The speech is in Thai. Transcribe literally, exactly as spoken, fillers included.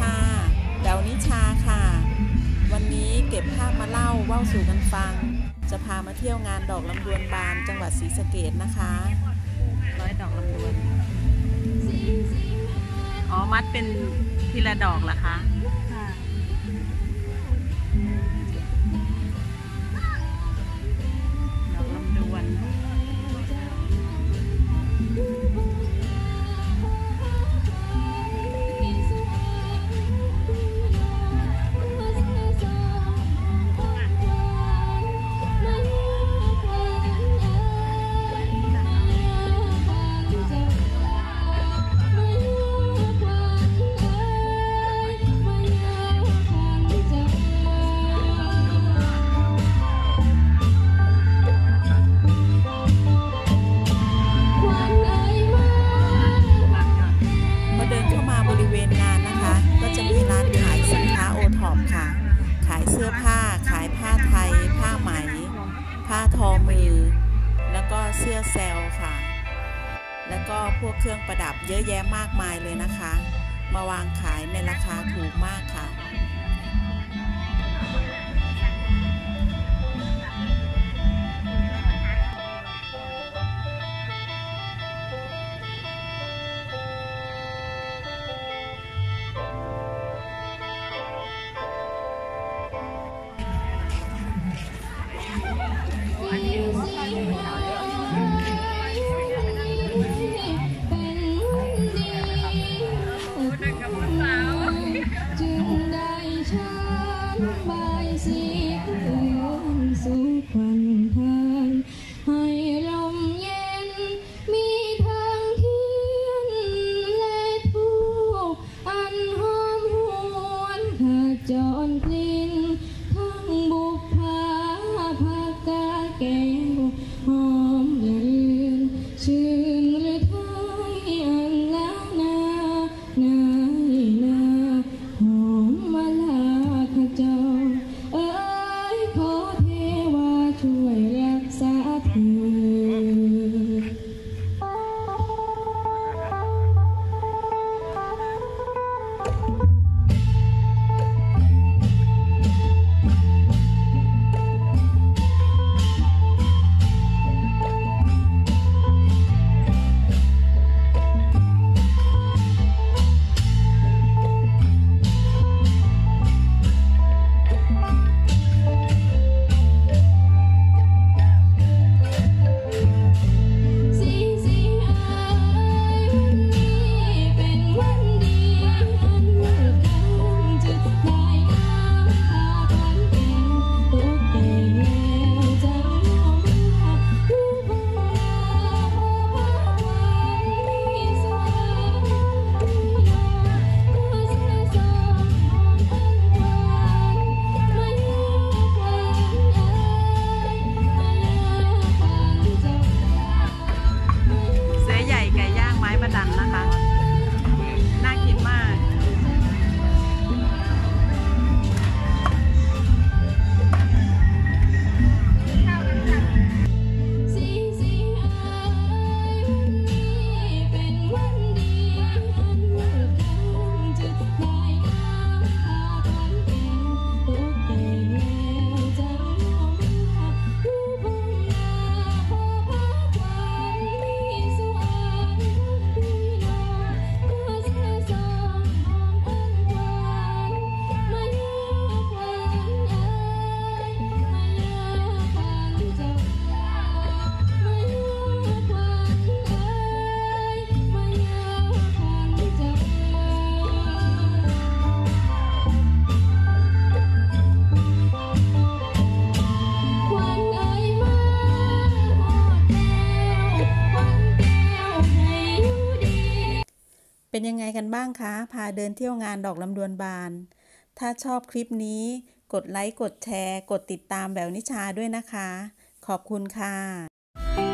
ค่ะแป๋วนิชาค่ะวันนี้เก็บภาพมาเล่าเว้าสู่กันฟังจะพามาเที่ยวงานดอกลำดวนบานจังหวัดศรีสะเกษนะคะร้อยดอกลำดวนอ๋อมัดเป็นทีละดอกเหรอคะเสื้อเซลค่ะแล้วก็พวกเครื่องประดับเยอะแยะมากมายเลยนะคะมาวางขายในราคาถูกมากค่ะเป็นยังไงกันบ้างคะพาเดินเที่ยวงานดอกลำดวนบานถ้าชอบคลิปนี้กดไลค์กดแชร์กดติดตามแป๋วนิชาด้วยนะคะขอบคุณค่ะ